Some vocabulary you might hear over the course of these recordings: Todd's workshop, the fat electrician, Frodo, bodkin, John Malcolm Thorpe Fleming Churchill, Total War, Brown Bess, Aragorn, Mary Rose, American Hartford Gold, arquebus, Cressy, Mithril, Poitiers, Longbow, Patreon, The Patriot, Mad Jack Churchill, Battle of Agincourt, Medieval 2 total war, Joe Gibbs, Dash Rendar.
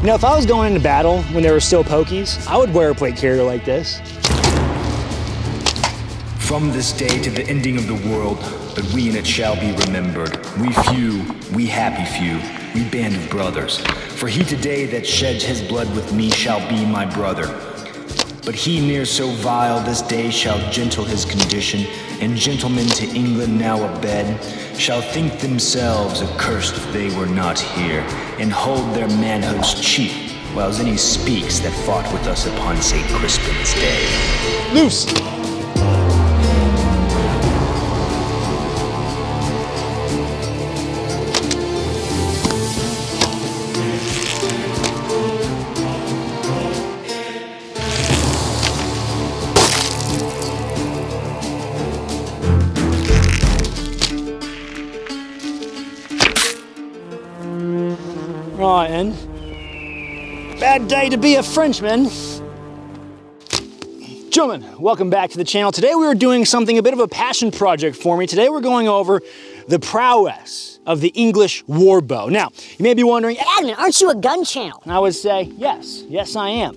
You know, if I was going into battle when there were still pokies, I would wear a plate carrier like this. From this day to the ending of the world, but we in it shall be remembered. We few, we happy few, we band of brothers. For he today that sheds his blood with me shall be my brother. But he ne'er so vile this day shall gentle his condition, and gentlemen to England now abed shall think themselves accursed if they were not here, and hold their manhoods cheap, while any speaks that fought with us upon St. Crispin's day. Loose! Ryan, bad day to be a Frenchman. Gentlemen, welcome back to the channel. Today we are doing something a bit of a passion project for me. Today we're going over the prowess of the English war bow. Now, you may be wondering, Adnan, aren't you a gun channel? And I would say, yes I am.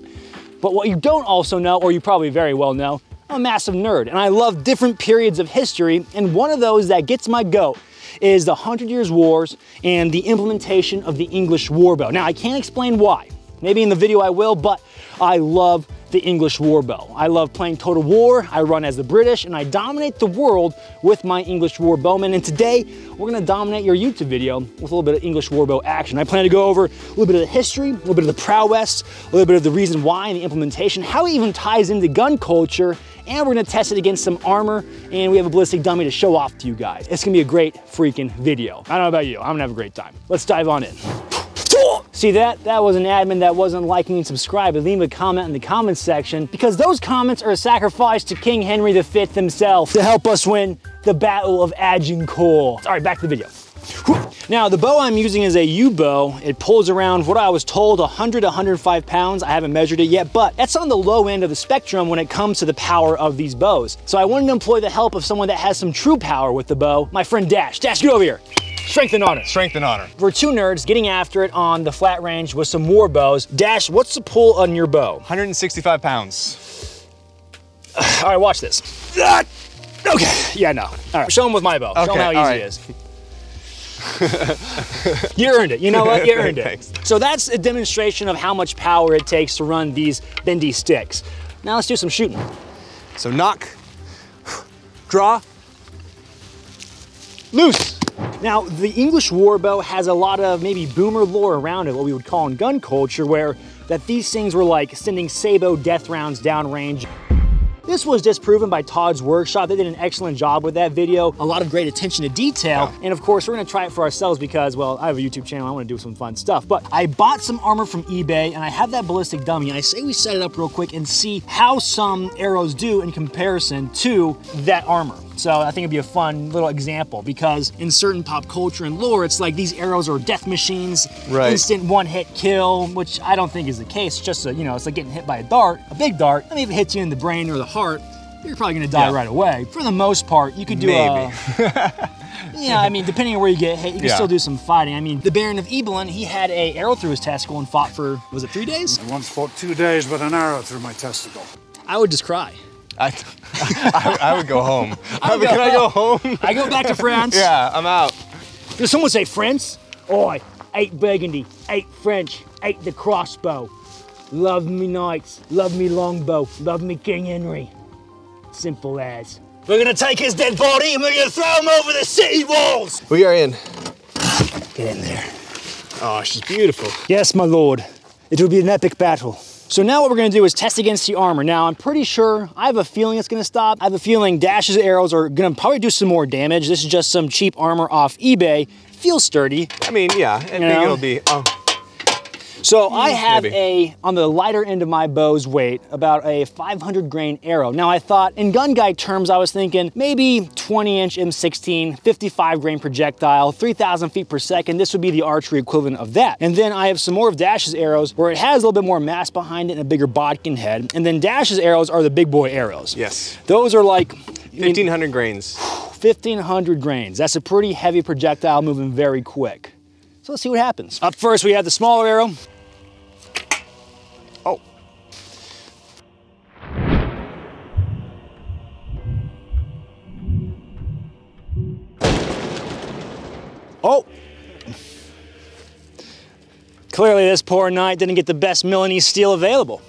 But what you don't also know, or you probably very well know, I'm a massive nerd and I love different periods of history, and one of those that gets my goat is the Hundred Years' Wars and the implementation of the English war bow. Now, I can't explain why. Maybe in the video I will, but I love the English war bow. I love playing Total War, I run as the British, and I dominate the world with my English war bowman. And today, we're gonna dominate your YouTube video with a little bit of English war bow action. I plan to go over a little bit of the history, a little bit of the prowess, a little bit of the reason why and the implementation, how it even ties into gun culture, and we're gonna test it against some armor, and we have a ballistic dummy to show off to you guys. It's gonna be a great freaking video. I don't know about you, I'm gonna have a great time. Let's dive on in. See that? That was an admin that wasn't liking and subscribing. Leave a comment in the comments section, because those comments are a sacrifice to King Henry V himself to help us win the Battle of Agincourt. All right, back to the video. Now, the bow I'm using is a U-bow. It pulls around, what I was told, 100 to 105 pounds. I haven't measured it yet, but that's on the low end of the spectrum when it comes to the power of these bows. So I wanted to employ the help of someone that has some true power with the bow, my friend Dash. Dash, get over here. Strength and honor. Strength and honor. We're two nerds getting after it on the flat range with some war bows. Dash, what's the pull on your bow? 165 pounds. All right, watch this. Okay, yeah, no. All right, show him with my bow. Okay, show him how easy it is. You earned it. You know what? You earned it. So that's a demonstration of how much power it takes to run these bendy sticks. Now let's do some shooting. So knock, draw, loose. Now, the English war bow has a lot of maybe boomer lore around it, what we would call in gun culture, where that these things were like sending sabo death rounds downrange. This was disproven by Todd's Workshop. They did an excellent job with that video. A lot of great attention to detail. Yeah. And of course, we're gonna try it for ourselves because, well, I have a YouTube channel, I wanna do some fun stuff. But I bought some armor from eBay and I have that ballistic dummy. And I say we set it up real quick and see how some arrows do in comparison to that armor. So I think it'd be a fun little example, because in certain pop culture and lore, it's like these arrows are death machines, instant one-hit kill, which I don't think is the case. It's just, you know, it's like getting hit by a dart, a big dart. I mean, if it hits you in the brain or the heart, you're probably gonna die right away. For the most part, you could do I mean, depending on where you get hit, you can still do some fighting. I mean, the Baron of Ebelin, he had an arrow through his testicle and fought for, was it 3 days? I once fought 2 days with an arrow through my testicle. I would just cry. I would go home. Can I go home? I go back to France. Yeah, I'm out. Does someone say France? Oh, I ate Burgundy, ate French, ate the crossbow. Love me knights, love me longbow, love me King Henry. Simple as. We're gonna take his dead body and we're gonna throw him over the city walls. We are in. Get in there. Oh, she's beautiful. Yes, my lord. It will be an epic battle. So now what we're gonna do is test against the armor. Now I'm pretty sure, I have a feeling it's gonna stop. I have a feeling Dash's arrows are gonna probably do some more damage. This is just some cheap armor off eBay. Feels sturdy. I mean, yeah, I think it'll be, So I have a, on the lighter end of my bow's weight, about a 500 grain arrow. Now I thought, in gun guy terms, I was thinking maybe 20 inch M16, 55 grain projectile, 3,000 feet per second. This would be the archery equivalent of that. And then I have some more of Dash's arrows where it has a little bit more mass behind it and a bigger bodkin head. And then Dash's arrows are the big boy arrows. Yes. Those are like 1,500 grains. 1,500 grains. That's a pretty heavy projectile moving very quick. So let's see what happens. Up first, we have the smaller arrow. Oh! Clearly this poor knight didn't get the best Milanese steel available.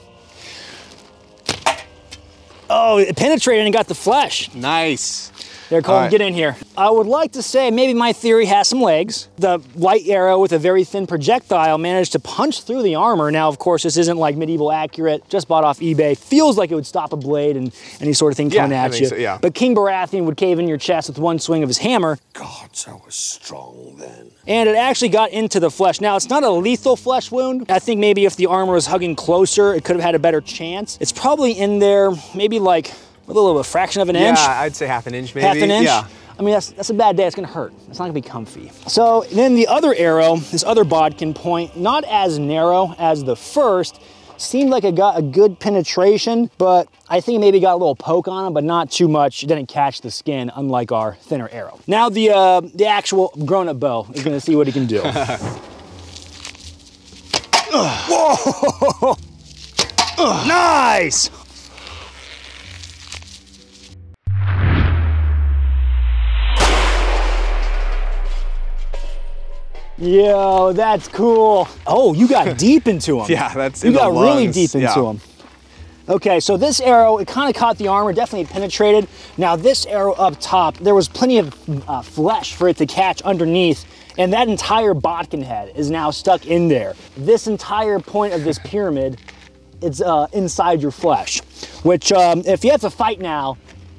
Oh, it penetrated and got the flesh. Nice. There, Colin, right. Get in here. I would like to say maybe my theory has some legs. The light arrow with a very thin projectile managed to punch through the armor. Now, of course, this isn't like medieval accurate. Just bought off eBay. Feels like it would stop a blade and any sort of thing coming at you. So, yeah. But King Baratheon would cave in your chest with one swing of his hammer. God, so was strong then. And it actually got into the flesh. Now, it's not a lethal flesh wound. I think maybe if the armor was hugging closer, it could have had a better chance. It's probably in there maybe like a little a fraction of an inch. Yeah, I'd say half an inch maybe. Half an inch? Yeah. I mean, that's a bad day. It's going to hurt. It's not going to be comfy. So then the other arrow, this other bodkin point, not as narrow as the first, seemed like it got a good penetration, but I think maybe got a little poke on it, but not too much. It didn't catch the skin, unlike our thinner arrow. Now the actual grown-up bow is going to see what he can do. Whoa! Nice! Yo, that's cool. Oh, you got deep into him. Yeah, that's in the lungs. You got really deep into him. Okay, so this arrow, it kind of caught the armor, definitely penetrated. Now this arrow up top, there was plenty of flesh for it to catch underneath, and that entire bodkin head is now stuck in there. This entire point of this pyramid, it's inside your flesh, which if you have to fight now,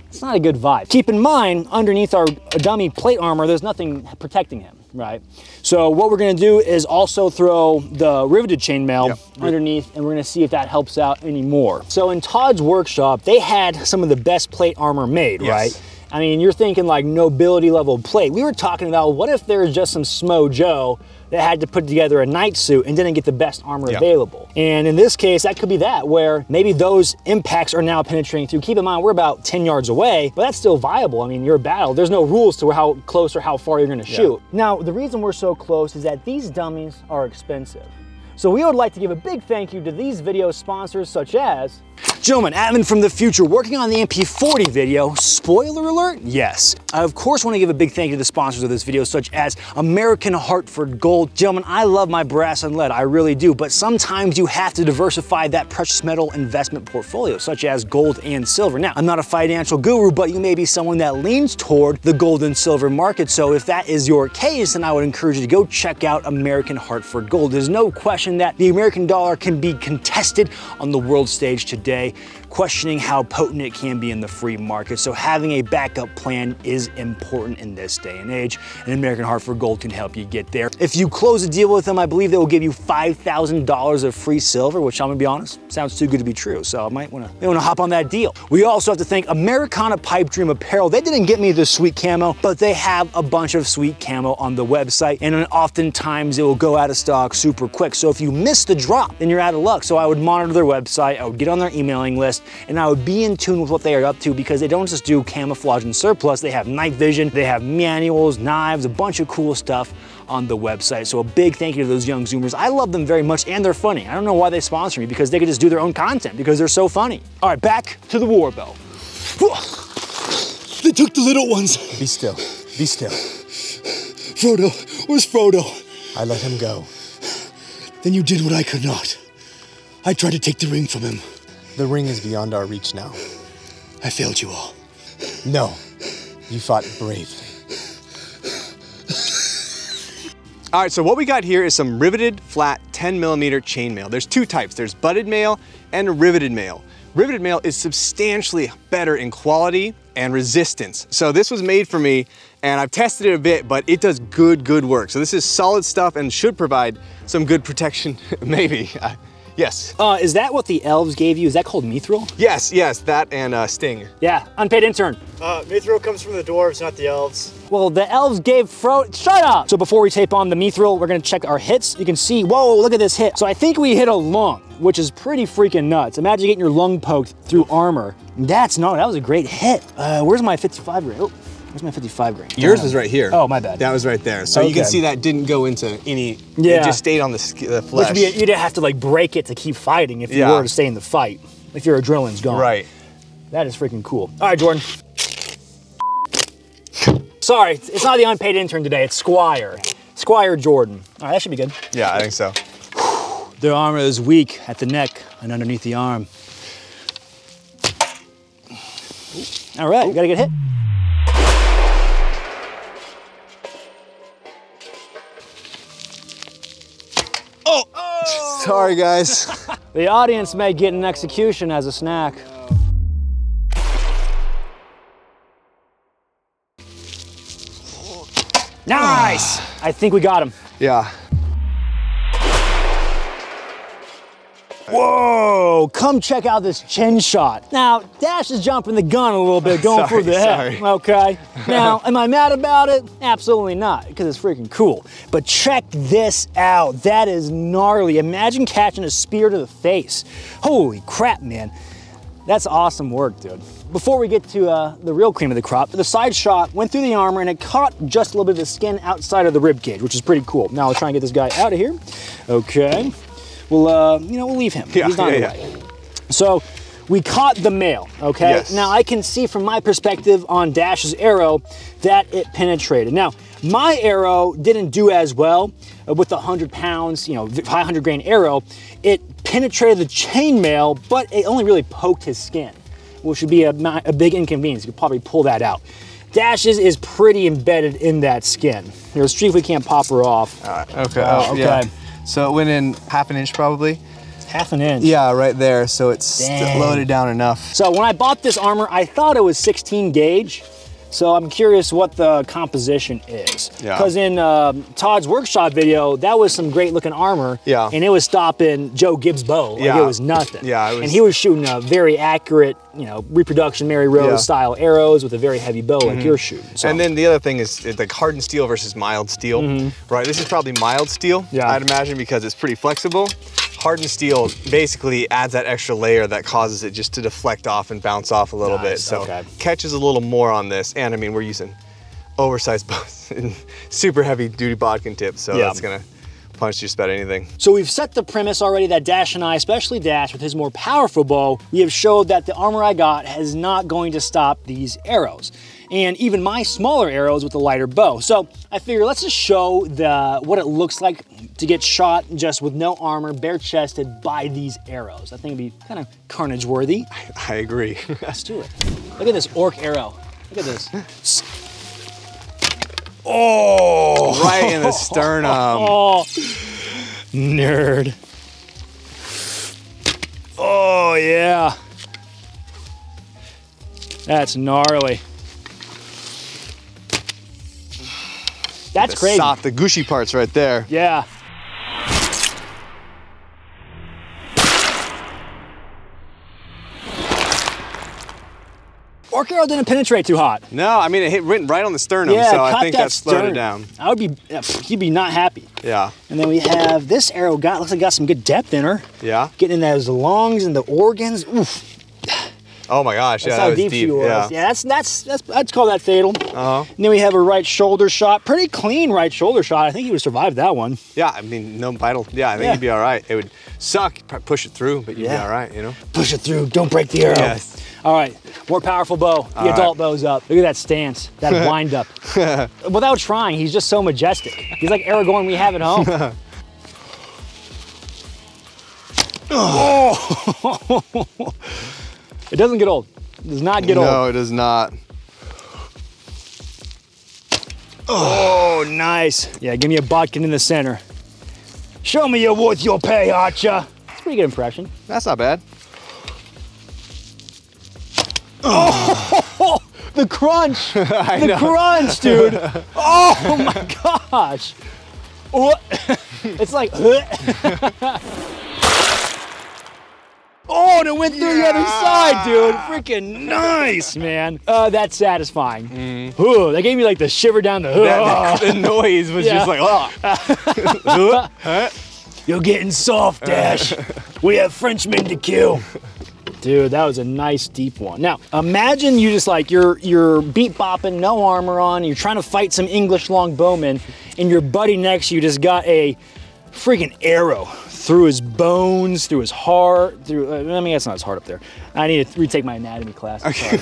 it's not a good vibe. Keep in mind, underneath our dummy plate armor, there's nothing protecting him, right? So what we're gonna do is also throw the riveted chainmail underneath, and we're gonna see if that helps out anymore. So in Todd's workshop, they had some of the best plate armor made, right? I mean, you're thinking like nobility level plate. We were talking about what if there's just some Smojo that had to put together a night suit and didn't get the best armor available. And in this case, that could be that, where maybe those impacts are now penetrating through. Keep in mind, we're about 10 yards away, but that's still viable. I mean, you're a battle. There's no rules to how close or how far you're gonna shoot. Now, the reason we're so close is that these dummies are expensive. So we would like to give a big thank you to these video sponsors such as... Gentlemen, Atman from the future, working on the MP40 video. Spoiler alert, yes. I of course want to give a big thank you to the sponsors of this video such as American Hartford Gold. Gentlemen, I love my brass and lead, I really do, but sometimes you have to diversify that precious metal investment portfolio such as gold and silver. Now, I'm not a financial guru, but you may be someone that leans toward the gold and silver market. So if that is your case, then I would encourage you to go check out American Hartford Gold. There's no question that the American dollar can be contested on the world stage today, questioning how potent it can be in the free market. So having a backup plan is important in this day and age, and American Hartford Gold can help you get there. If you close a deal with them, I believe they will give you $5,000 of free silver, which I'm gonna be honest, sounds too good to be true. So I might wanna hop on that deal. We also have to thank Americana Pipe Dream Apparel. They didn't get me the sweet camo, but they have a bunch of sweet camo on the website, and oftentimes it will go out of stock super quick. So if you miss the drop, then you're out of luck. So I would monitor their website, I would get on their emailing list, and I would be in tune with what they are up to, because they don't just do camouflage and surplus, they have night vision, they have manuals, knives, a bunch of cool stuff on the website. So a big thank you to those young Zoomers. I love them very much, and they're funny. I don't know why they sponsor me, because they could just do their own content because they're so funny. All right, back to the war bell. They took the little ones. Be still, be still. Frodo, where's Frodo? I let him go. Then you did what I could not. I tried to take the ring from him. The ring is beyond our reach now. I failed you all. No, you fought bravely. All right, so what we got here is some riveted, flat, 10mm chainmail. There's two types. There's butted mail and riveted mail. Riveted mail is substantially better in quality and resistance. So this was made for me, and I've tested it a bit, but it does good work. So this is solid stuff and should provide some good protection, maybe. Yes. Is that what the elves gave you? Is that called mithril? Yes, that and sting. Yeah, unpaid intern. Mithril comes from the dwarves, not the elves. Well, the elves gave Frodo, shut up! So before we tape on the mithril, we're gonna check our hits. You can see, whoa, look at this hit. So I think we hit a lung, which is pretty freaking nuts. Imagine getting your lung poked through armor. That was a great hit. Where's my 55 grain? Oh, where's my 55 grain? Yours was right here. Oh, my bad. That was right there. So you can see that didn't go into any, it just stayed on the flesh. Which would be, you'd have to like break it to keep fighting if you were to stay in the fight, if your adrenaline's gone. Right. That is freaking cool. All right, Jordan. Sorry, it's not the unpaid intern today, it's Squire. Squire Jordan. All right, that should be good. Yeah, I think so. Their armor is weak at the neck and underneath the arm. All right, you got a good hit. Oh! Oh! Sorry, guys. The audience may get an execution as a snack. Nice! I think we got him. Yeah. Whoa, come check out this chin shot. Now, Dash is jumping the gun a little bit, going for the head. Okay. Now, am I mad about it? Absolutely not, because it's freaking cool. But check this out. That is gnarly. Imagine catching a spear to the face. Holy crap, man. That's awesome work, dude. Before we get to the real cream of the crop, the side shot went through the armor and it caught just a little bit of the skin outside of the rib cage, which is pretty cool. Now I'll try and get this guy out of here. Okay. We'll, you know, we'll leave him. Yeah, he's not away. So we caught the male, okay? Yes. Now I can see from my perspective on Dash's arrow that it penetrated. Now, my arrow didn't do as well with the 100 pounds, you know, 500 grain arrow. It penetrated the chainmail, but it only really poked his skin, which would be a big inconvenience. You could probably pull that out. Dash's is pretty embedded in that skin. There's a streak we can't pop her off. Okay. Okay. Yeah. So it went in half an inch probably. Half an inch? Yeah, right there. So it's loaded down enough. So when I bought this armor, I thought it was 16 gauge. So I'm curious what the composition is. Yeah. Because in Todd's workshop video, that was some great looking armor. Yeah. And it was stopping Joe Gibbs' bow. Like it was nothing. Yeah, it was... And he was shooting a very accurate, you know, reproduction Mary Rose style arrows with a very heavy bow like you're shooting. So. And then the other thing is it's like hardened steel versus mild steel, right? This is probably mild steel, I'd imagine, because it's pretty flexible. Hardened steel basically adds that extra layer that causes it just to deflect off and bounce off a little bit. So catches a little more on this. And I mean, we're using oversized bows and super heavy duty bodkin tips. So that's gonna punch just about anything. So we've set the premise already that Dash and I, especially Dash with his more powerful bow, we have showed that the armor I got is not going to stop these arrows. And even my smaller arrows with a lighter bow. So I figure let's just show what it looks like to get shot just with no armor, bare-chested by these arrows. I think it'd be kind of carnage-worthy. I agree. Let's do it. Look at this orc arrow. Look at this. Oh! Right in the sternum. Oh, nerd. Oh, yeah. That's gnarly. That's crazy. The gushy part's right there. Yeah. Orc arrow didn't penetrate too hot. No, I mean, it hit right on the sternum, so I think that slowed it down. I would be, he'd be not happy. Yeah. And then we have this arrow, looks like it got some good depth in her. Yeah. Getting in those lungs and the organs. Oof. Oh my gosh, that's how deep she was. Yeah, that's I'd call that fatal. And then we have a right shoulder shot, pretty clean right shoulder shot. I think he would survive that one. Yeah, I mean, no vital. Yeah, I think he'd be all right. It would suck, push it through, but you'd be all right, you know? Push it through, don't break the arrow. Yes. All right, more powerful bow. The adult bow's up. Look at that stance, that wind up. Without trying, he's just so majestic. He's like Aragorn we have at home. Oh! It doesn't get old. It does not get old. No, it does not. Oh, nice. Yeah, give me a bodkin in the center. Show me you're worth your pay, Archer. That's a pretty good impression. That's not bad. Oh, the crunch. The crunch, dude. Oh, my gosh. It's like. Oh, and it went through the other side, dude. Freaking nice, man. That's satisfying. Ooh, that gave me like the shiver down the hood. The noise was just like, oh. You're getting soft, Dash. We have Frenchmen to kill. Dude, that was a nice deep one. Now, imagine you just like, you're beat bopping, no armor on, you're trying to fight some English longbowmen, and your buddy next to you just got a freaking arrow through his bones, through his heart, through, I mean, that's not his heart up there. I need to retake my anatomy class. Okay.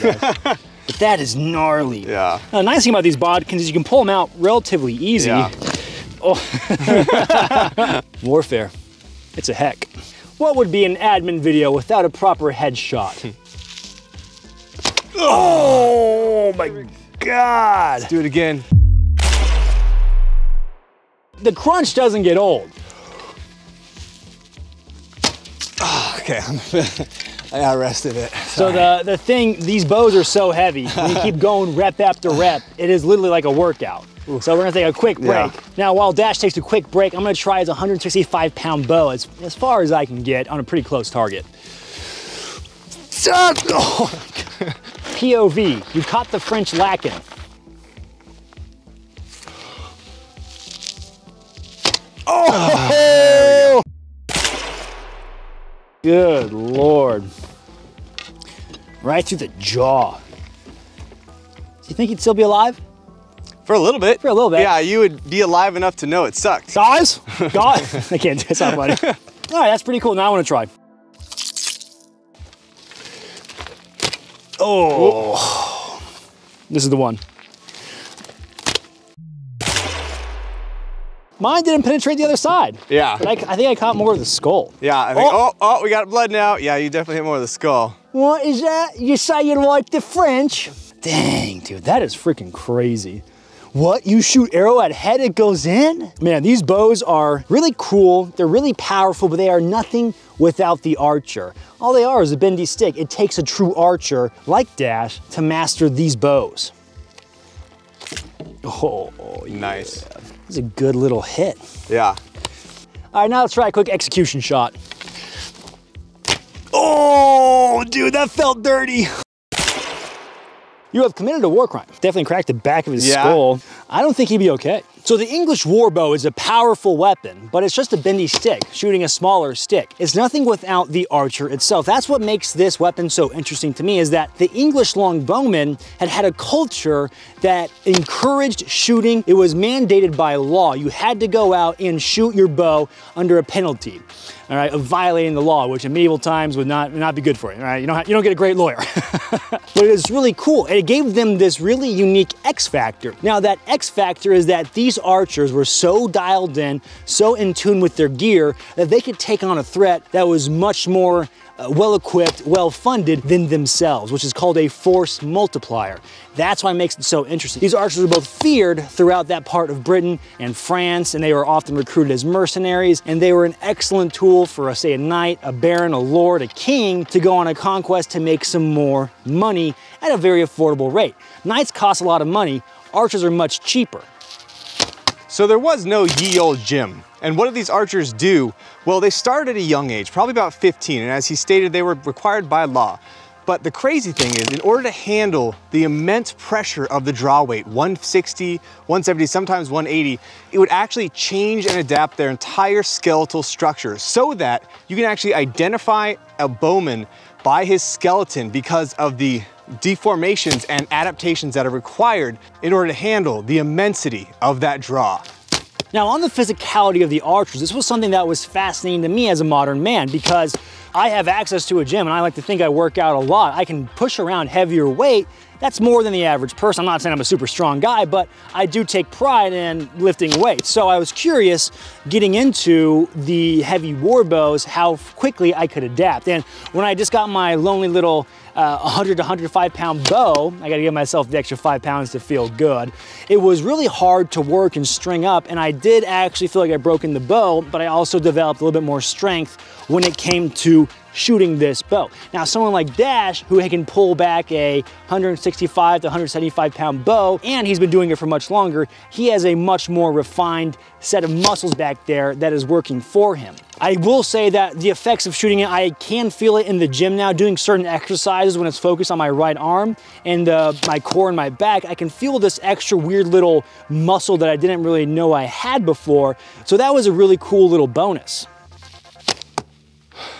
But that is gnarly. Yeah. Now, the nice thing about these bodkins is you can pull them out relatively easy. Yeah. Oh. Warfare. It's a heck. What would be an admin video without a proper headshot? Oh my God. Let's do it again. The crunch doesn't get old. Oh, okay, I got rested it. Sorry. So the thing, these bows are so heavy, when you keep going rep after rep, it is literally like a workout. Oof. So we're gonna take a quick break. Yeah. Now while Dash takes a quick break, I'm gonna try his 165-pound bow as far as I can get on a pretty close target. Oh. POV, you caught the French lacking. Oh! Good Lord. Right through the jaw. Do you think he'd still be alive? For a little bit. For a little bit. Yeah, you would be alive enough to know it sucked. Guys? Guys? I can't do that, buddy. All right, that's pretty cool. Now I want to try. Oh. This is the one. Mine didn't penetrate the other side. Yeah. But I think I caught more of the skull. Yeah, I think, oh, we got blood now. Yeah, you definitely hit more of the skull. What is that? You say you like the French. Dang, dude, that is freaking crazy. What, you shoot arrow at head, it goes in? Man, these bows are really cool. They're really powerful, but they are nothing without the archer. All they are is a bendy stick. It takes a true archer, like Dash, to master these bows. Oh, yeah. Nice. That's a good little hit. Yeah. All right, now let's try a quick execution shot. Oh, dude, that felt dirty. You have committed a war crime. Definitely cracked the back of his skull. I don't think he'd be okay. So the English war bow is a powerful weapon, but it's just a bendy stick shooting a smaller stick. It's nothing without the archer itself. That's what makes this weapon so interesting to me, is that the English longbowmen had a culture that encouraged shooting. It was mandated by law. You had to go out and shoot your bow under a penalty, all right, of violating the law, which in medieval times would not be good for you, all right? You don't get a great lawyer. But it is really cool, and it gave them this really unique X factor. Now that X factor is that these archers were so dialed in, so in tune with their gear, that they could take on a threat that was much more well-equipped, well-funded than themselves, which is called a force multiplier. That's why it makes it so interesting. These archers were both feared throughout that part of Britain and France, and they were often recruited as mercenaries, and they were an excellent tool for, say, a knight, a baron, a lord, a king, to go on a conquest to make some more money at a very affordable rate. Knights cost a lot of money. Archers are much cheaper. So there was no ye olde gym. And what did these archers do? Well, they started at a young age, probably about 15, and as he stated, they were required by law. But the crazy thing is, in order to handle the immense pressure of the draw weight, 160, 170, sometimes 180, it would actually change and adapt their entire skeletal structure so that you can actually identify a bowman by his skeleton because of the deformations and adaptations that are required in order to handle the immensity of that draw. Now, on the physicality of the archers, this was something that was fascinating to me as a modern man, because I have access to a gym and I like to think I work out a lot. I can push around heavier weight. That's more than the average person. I'm not saying I'm a super strong guy, but I do take pride in lifting weights. So I was curious, getting into the heavy war bows, how quickly I could adapt. And when I just got my lonely little 100 to 105 pound bow, I gotta give myself the extra 5 pounds to feel good. It was really hard to work and string up, and I did actually feel like I broke in the bow, but I also developed a little bit more strength when it came to shooting this bow. Now, someone like Dash, who can pull back a 165 to 175 pound bow, and he's been doing it for much longer, he has a much more refined set of muscles back there that is working for him. I will say that the effects of shooting it, I can feel it in the gym now, doing certain exercises when it's focused on my right arm and my core and my back. I can feel this extra weird little muscle that I didn't really know I had before. So that was a really cool little bonus.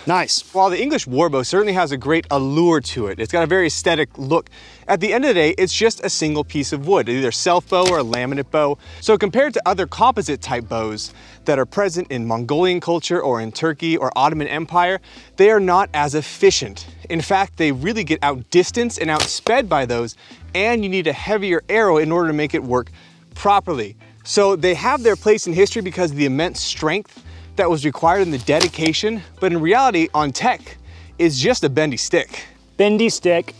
Nice. While the English warbow certainly has a great allure to it, it's got a very aesthetic look. At the end of the day, it's just a single piece of wood, either self bow or a laminate bow. So compared to other composite type bows that are present in Mongolian culture or in Turkey or Ottoman Empire, they are not as efficient. In fact, they really get outdistanced and outsped by those, and you need a heavier arrow in order to make it work properly. So they have their place in history because of the immense strength that was required in the dedication, but in reality, on tech, it's just a bendy stick. Bendy stick.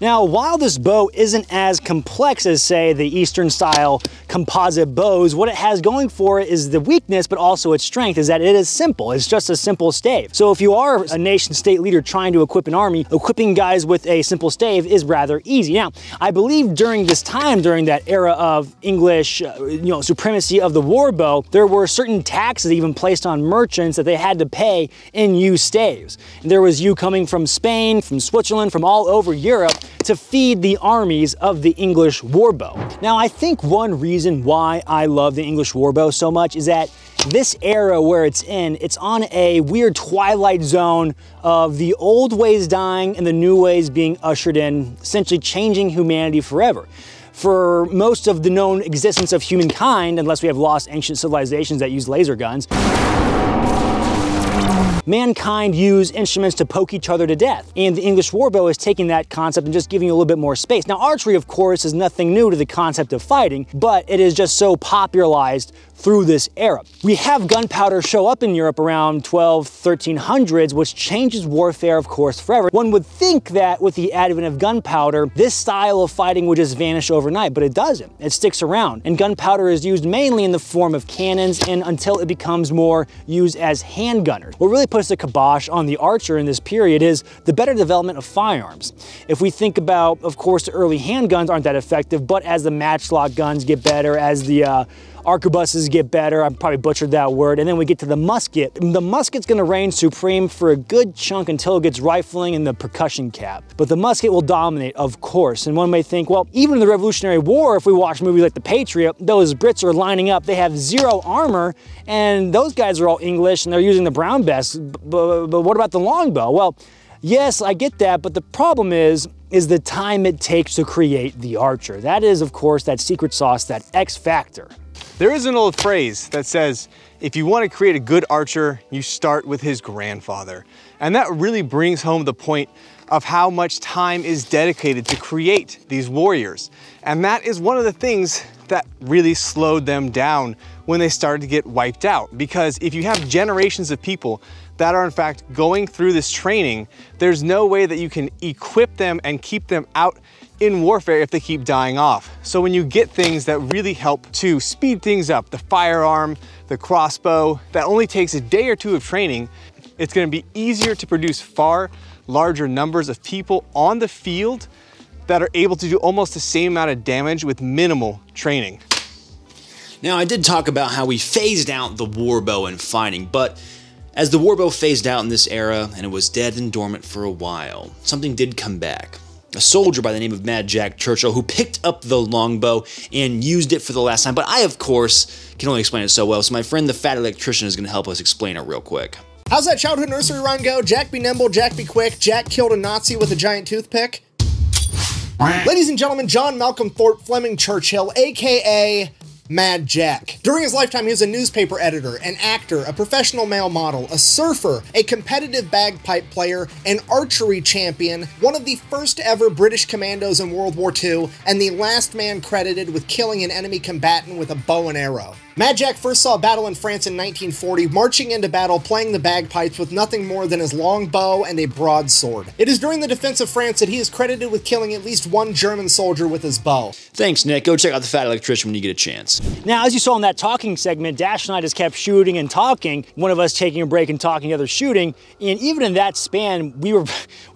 Now, while this bow isn't as complex as, say, the Eastern style composite bows, what it has going for it is the weakness, but also its strength is that it is simple. It's just a simple stave. So if you are a nation state leader trying to equip an army, equipping guys with a simple stave is rather easy. Now, I believe during this time, during that era of English, supremacy of the war bow, there were certain taxes even placed on merchants that they had to pay in yew staves. And there was yew coming from Spain, from Switzerland, from all over Europe, to feed the armies of the English warbow. Now, I think one reason why I love the English warbow so much is that this era where it's in, it's on a weird twilight zone of the old ways dying and the new ways being ushered in, essentially changing humanity forever. For most of the known existence of humankind, unless we have lost ancient civilizations that use laser guns, mankind used instruments to poke each other to death. And the English warbow is taking that concept and just giving you a little bit more space. Now, archery, of course, is nothing new to the concept of fighting, but it is just so popularized through this era. We have gunpowder show up in Europe around 1300s, which changes warfare, of course, forever. One would think that with the advent of gunpowder, this style of fighting would just vanish overnight, but it doesn't. It sticks around. And gunpowder is used mainly in the form of cannons and until it becomes more used as handgunners. What really puts the kibosh on the archer in this period is the better development of firearms. If we think about, of course, the early handguns aren't that effective, but as the matchlock guns get better, as the arquebuses get better, I probably butchered that word, and then we get to the musket. The musket's gonna reign supreme for a good chunk until it gets rifling and the percussion cap. But the musket will dominate, of course, and one may think, well, even in the Revolutionary War, if we watch movies like The Patriot, those Brits are lining up, they have zero armor, and those guys are all English, and they're using the Brown Bess, but what about the longbow? Well, yes, I get that, but the problem is the time it takes to create the archer. That is, of course, that secret sauce, that X factor. There is an old phrase that says, if you want to create a good archer, you start with his grandfather. And that really brings home the point of how much time is dedicated to create these warriors. And that is one of the things that really slowed them down when they started to get wiped out. Because if you have generations of people that are in fact going through this training, there's no way that you can equip them and keep them out in warfare if they keep dying off. So when you get things that really help to speed things up, the firearm, the crossbow, that only takes a day or two of training, it's gonna be easier to produce far larger numbers of people on the field that are able to do almost the same amount of damage with minimal training. Now, I did talk about how we phased out the warbow in fighting, but as the warbow phased out in this era and it was dead and dormant for a while, something did come back. A soldier by the name of Mad Jack Churchill, who picked up the longbow and used it for the last time, but I, of course, can only explain it so well, so my friend the Fat Electrician is going to help us explain it real quick. How's that childhood nursery rhyme go? Jack be nimble, Jack be quick, Jack killed a Nazi with a giant toothpick. Ladies and gentlemen, John Malcolm Thorpe Fleming Churchill, aka Mad Jack. During his lifetime, he was a newspaper editor, an actor, a professional male model, a surfer, a competitive bagpipe player, an archery champion, one of the first ever British commandos in World War II, and the last man credited with killing an enemy combatant with a bow and arrow. Mad Jack first saw battle in France in 1940, marching into battle playing the bagpipes with nothing more than his long bow and a broadsword. It is during the defense of France that he is credited with killing at least one German soldier with his bow. Thanks, Nick. Go check out the Fat Electrician when you get a chance. Now, as you saw in that talking segment, Dash and I just kept shooting and talking, one of us taking a break and talking, the other shooting, and even in that span, we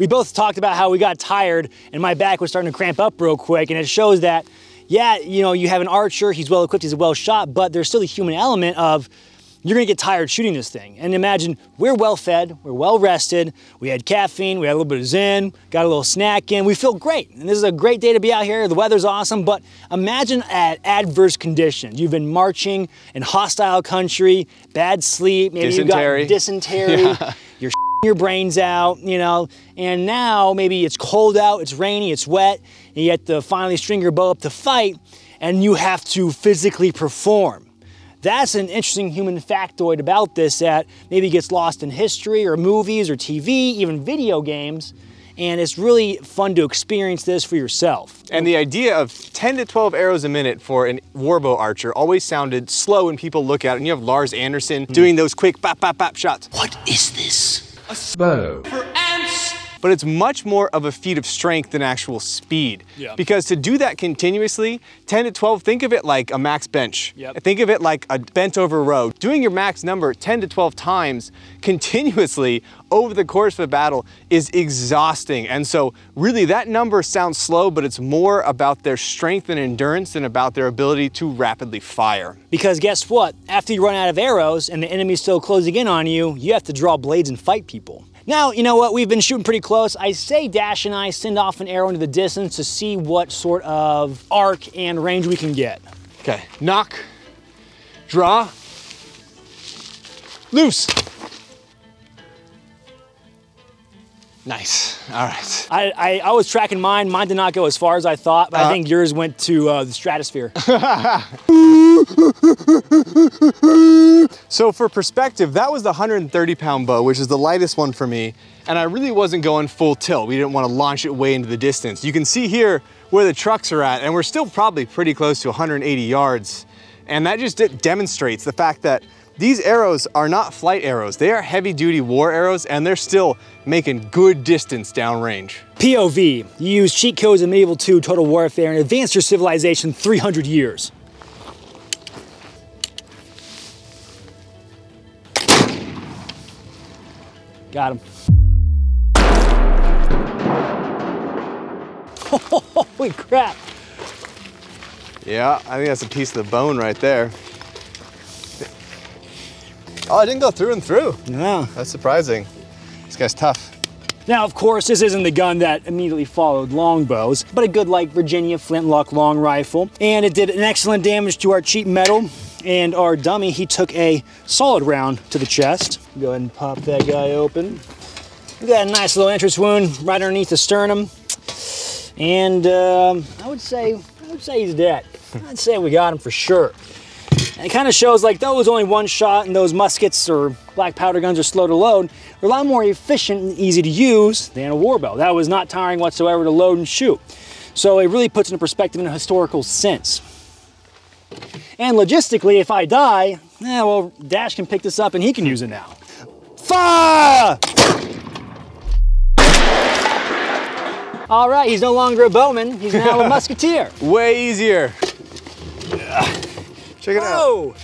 both talked about how we got tired and my back was starting to cramp up real quick, and it shows that, yeah, you have an archer, he's well equipped, he's well shot, but there's still the human element of you're gonna get tired shooting this thing. And imagine, we're well fed, we're well rested, we had caffeine, we had a little bit of Zen, got a little snack in, we feel great. And this is a great day to be out here, the weather's awesome, but imagine at adverse conditions. You've been marching in hostile country, bad sleep, maybe you got dysentery, yeah. You're shitting your brains out, you know, and now maybe it's cold out, it's rainy, it's wet, and you have to finally string your bow up to fight, and you have to physically perform. That's an interesting human factoid about this that maybe gets lost in history or movies or TV, even video games. And it's really fun to experience this for yourself. And the idea of 10 to 12 arrows a minute for an warbow archer always sounded slow when people look at it. And you have Lars Anderson doing those quick bop, bop, bop shots. What is this? A bow. For ants. But it's much more of a feat of strength than actual speed. Yeah. Because to do that continuously, 10 to 12, think of it like a max bench. Yep. Think of it like a bent over row. Doing your max number 10 to 12 times continuously over the course of a battle is exhausting. And so really that number sounds slow, but it's more about their strength and endurance than about their ability to rapidly fire. Because guess what? After you run out of arrows and the enemy's still closing in on you, you have to draw blades and fight people. Now, you know what, we've been shooting pretty close. I say Dash and I send off an arrow into the distance to see what sort of arc and range we can get. Okay, knock, draw, loose. Nice, all right. I was tracking mine. Mine did not go as far as I thought, but I think yours went to the stratosphere. So for perspective, that was the 130-pound bow, which is the lightest one for me. And I really wasn't going full tilt. We didn't want to launch it way into the distance. You can see here where the trucks are at, and we're still probably pretty close to 180 yards. And that just demonstrates the fact that these arrows are not flight arrows. They are heavy-duty war arrows, and they're still making good distance downrange. POV, you use cheat codes in Medieval 2 Total Warfare and advance your civilization 300 years. Got him. Holy crap. Yeah, I think that's a piece of the bone right there. Oh, I didn't go through and through. Yeah. That's surprising. This guy's tough. Now, of course, this isn't the gun that immediately followed longbows, but a good like Virginia flintlock long rifle. And it did an excellent damage to our cheap metal and our dummy. He took a solid round to the chest. Go ahead and pop that guy open. We got a nice little entrance wound right underneath the sternum. And I would say he's dead. I'd say we got him for sure. And it kind of shows like that was only one shot and those muskets or black powder guns are slow to load. They're a lot more efficient and easy to use than a warbow. That was not tiring whatsoever to load and shoot. So it really puts into perspective in a historical sense. And logistically, if I die, well, Dash can pick this up and he can use it now. Fire! All right, he's no longer a bowman. He's now a musketeer. Way easier. Check it out.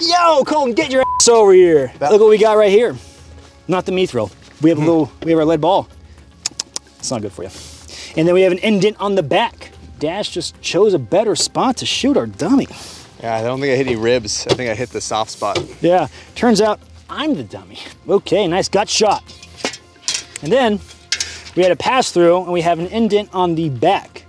Yo, Colton, get your ass over here. Look what we got right here. Not the mithril. We have a little, we have our lead ball. It's not good for you. And then we have an indent on the back. Dash just chose a better spot to shoot our dummy. Yeah, I don't think I hit any ribs. I think I hit the soft spot. Yeah, turns out I'm the dummy. Okay, nice gut shot. And then we had a pass through and we have an indent on the back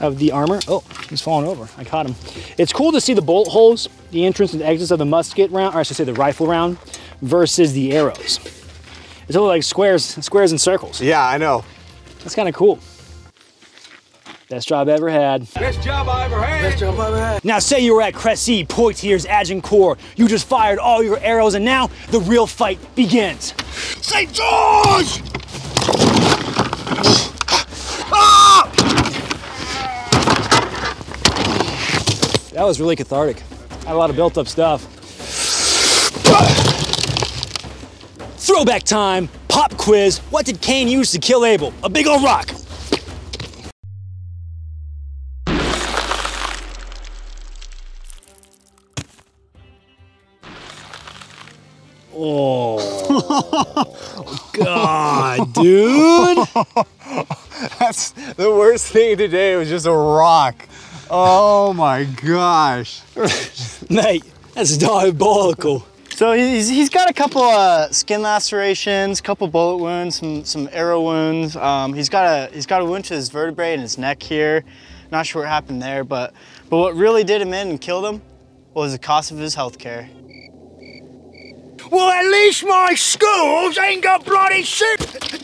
of the armor. Oh, he's falling over. I caught him. It's cool to see the bolt holes, the entrance and exits of the musket round, or I should say the rifle round, versus the arrows. It's all like squares and circles. Yeah, I know. That's kind of cool. Best job I ever had. Best job I ever had. Best job I ever had. Now say you were at Cressy, Poitiers, Agincourt. You just fired all your arrows and now the real fight begins. St. George! Ah! That was really cathartic. Had a lot of built up stuff. Throwback time, pop quiz. What did Cain use to kill Abel? A big old rock. Oh, God, dude. That's the worst thing today. It was just a rock. Oh my gosh. Mate, That's diabolical. So he's got a couple skin lacerations, couple bullet wounds, some arrow wounds. He's got a wound to his vertebrae and his neck here. Not sure what happened there, but what really did him in and killed him was the cost of his health care. Well, at least my schools ain't got bloody shit.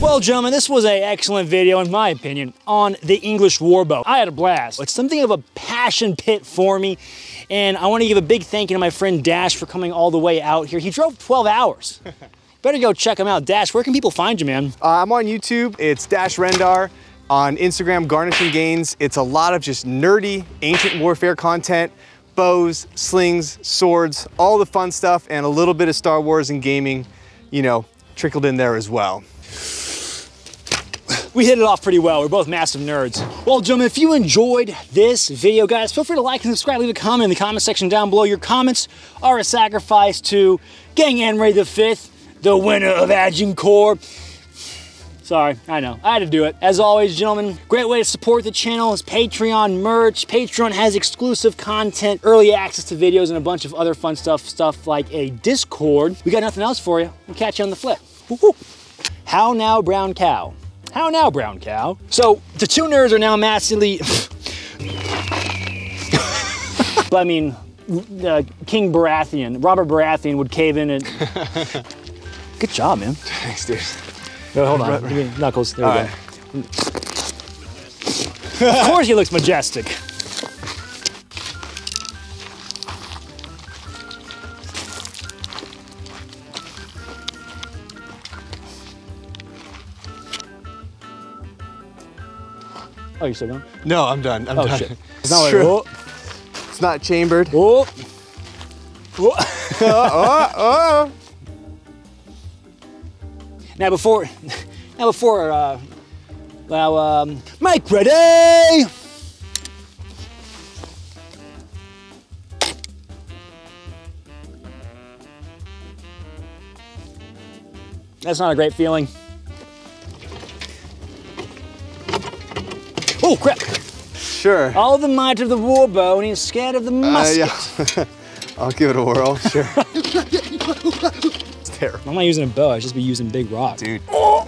Well, gentlemen, this was an excellent video, in my opinion, on the English war boat. I had a blast. It's something of a passion pit for me. And I want to give a big thank you to my friend Dash for coming all the way out here. He drove 12 hours. Better go check him out. Dash, where can people find you, man? I'm on YouTube. It's Dash Rendar. On Instagram, Garnishing Gains. It's a lot of just nerdy ancient warfare content. Bows, slings, swords, all the fun stuff, and a little bit of Star Wars and gaming, you know, trickled in there as well. We hit it off pretty well. We're both massive nerds. Well, gentlemen, if you enjoyed this video, guys, feel free to like and subscribe. Leave a comment in the comment section down below. Your comments are a sacrifice to Gang Henry V, the winner of Agincourt. Sorry, I know, I had to do it. As always, gentlemen, great way to support the channel is Patreon merch. Patreon has exclusive content, early access to videos, and a bunch of other fun stuff like a Discord. We got nothing else for you. We'll catch you on the flip. Woo-hoo. How now, brown cow? How now, brown cow? So the two nerds are now massively... I mean, King Baratheon, Robert Baratheon would cave in and... Good job, man. Thanks, dude. No, hold on. Right. Give me knuckles, there all we go. Right. Of course he looks majestic. Oh, you're still going? No, I'm done. I'm done. Shit. It's not like, oh. It's not chambered. Oh. Oh. Oh. Now, Mike ready! That's not a great feeling. Oh, crap. Sure. All the might of the war bow and he's scared of the musket. Yeah. I'll give it a whirl, sure. I'm not using a bow, I should just be using big rocks. Dude. Oh.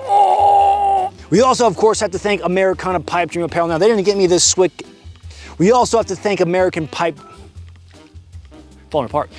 Oh. We also, of course, have to thank Americana Pipe Dream Apparel. Now, they didn't get me this swick. We also have to thank American Pipe... Falling apart.